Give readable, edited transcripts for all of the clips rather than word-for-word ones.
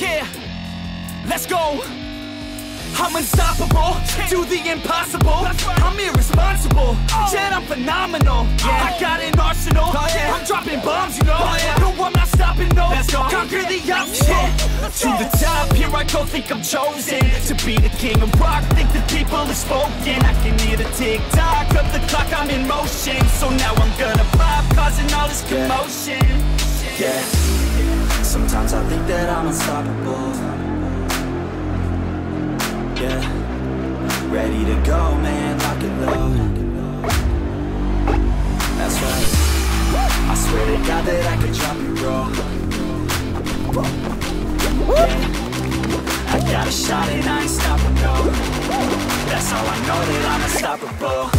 Yeah, let's go. I'm unstoppable, do the impossible. I'm irresponsible, yet I'm phenomenal. I got an arsenal, I'm dropping bombs, you know. No, I'm not stopping, no, conquer the obstacle. To the top, here I go, think I'm chosen. To be the king of rock, think the people have spoken. I can hear the tick-tock of the clock, I'm in motion. So now I'm gonna pop, causing all this commotion. Yeah, sometimes I think that I'm unstoppable. Yeah, ready to go, man, lock and load. That's right, I swear to God that I could drop it, bro. Yeah, I got a shot and I ain't stopping, no. That's how I know that I'm unstoppable.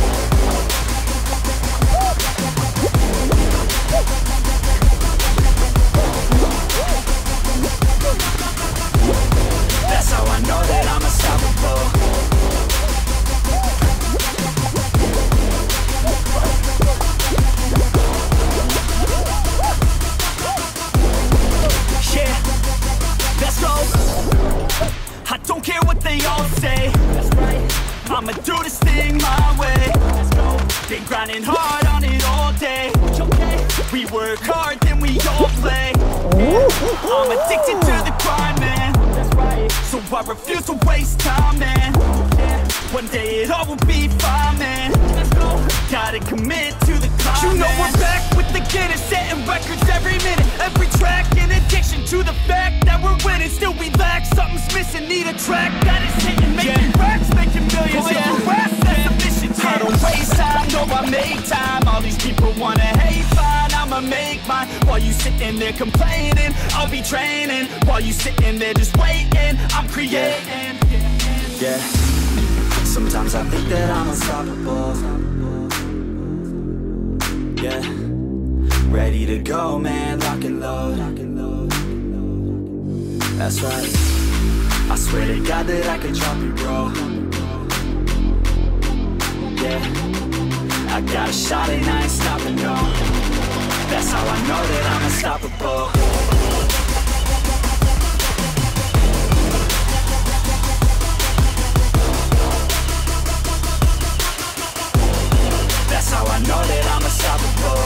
I'ma do this thing my way. Let's go. Been grinding hard on it all day. We work hard, then we all play. I'm addicted to the grind, man. That's right. So I refuse to waste time, man. One day it all will be fine, man. Let's go. Gotta commit to the climb. You know we're back with the Guinness, setting records every minute, every track. An addiction to the fact that we're winning, still we lack. Something's missing, need a track that is hitting, making racks, making millions. Oh, yeah. I don't waste time, no, I make time. All these people wanna hate, fine, I'ma make mine. While you sitting there complaining, I'll be training. While you sitting there just waiting, I'm creating. Yeah, sometimes I think that I'm unstoppable. Yeah, ready to go, man, lock and load. That's right, I swear to God that I could drop it, bro. Yeah, I got a shot and I ain't stopping, no. That's how I know that I'm unstoppable. That's how I know that I'm unstoppable.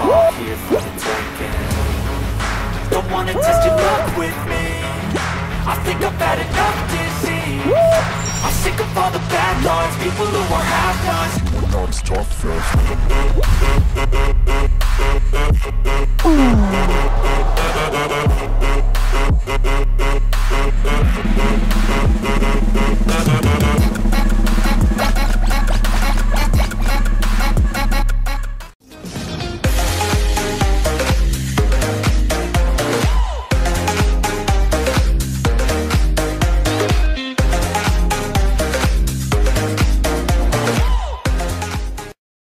all here for the taking. Don't wanna test your luck with me, I think I've had enough disease. I'm sick of all the bad lines, people who are half-lies. Now it's tough,